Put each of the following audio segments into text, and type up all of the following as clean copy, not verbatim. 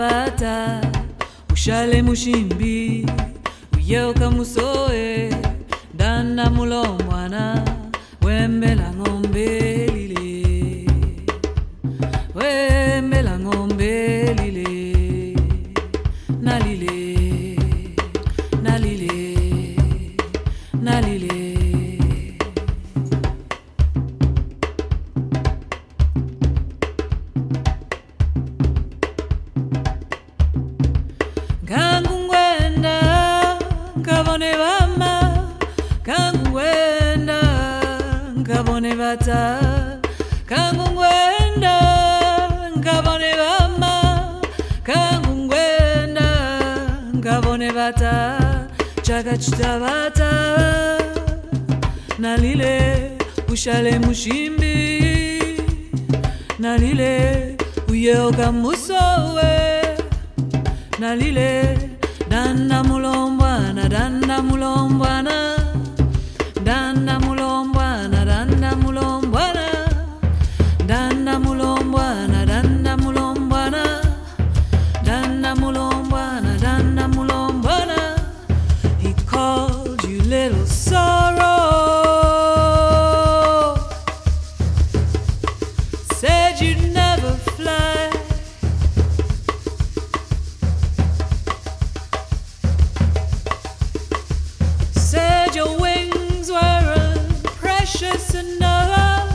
ואתה הוא שלם ושמבי ויהו כמוסוה דנה מולו מואנה ומבלה ngombe lile na lile na lile na lile kangungwenda kabone bama kangungwenda kabone bata kangungwenda kabone Bata, chakachita bata, nalile ushale mushimbi, nalile uyeoka musowe, nalile danda mulombwana, danda mulombwana, danda mulombwana, danda mulombwana, danda mulombwana, danda mulombwana, danda mulombwana. Little sorrow said you'd never fly. Said your wings weren't precious enough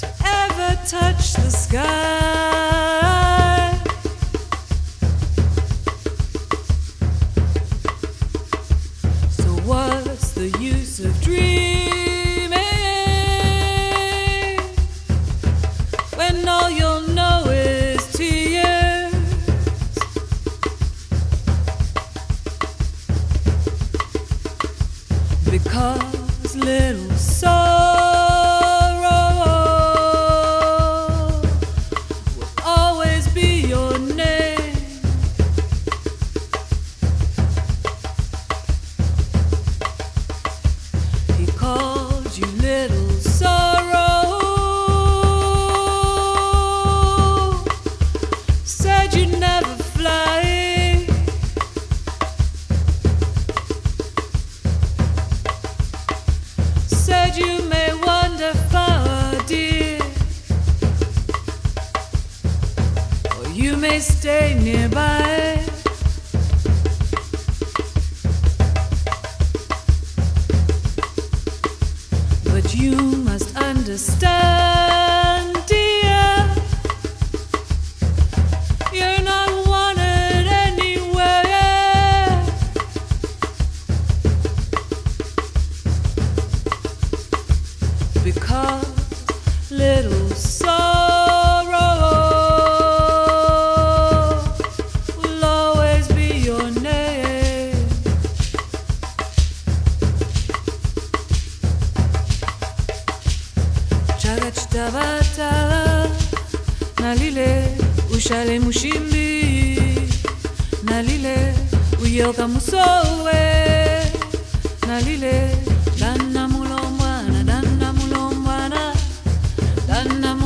to ever touch the sky. The use of dreaming when all you'll know is tears. Because little sorrow will always be your name. You little sorrow said you'd never fly. Said you may wander far, dear, or you may stay nearby. You must understand, dear, you're not wanted anywhere. Because little sorrow will always be your name. Chabata, nalile ushale mushimbi, nalile uyoka musowe, nalile dana mulombwana, dana mulombwana, dana.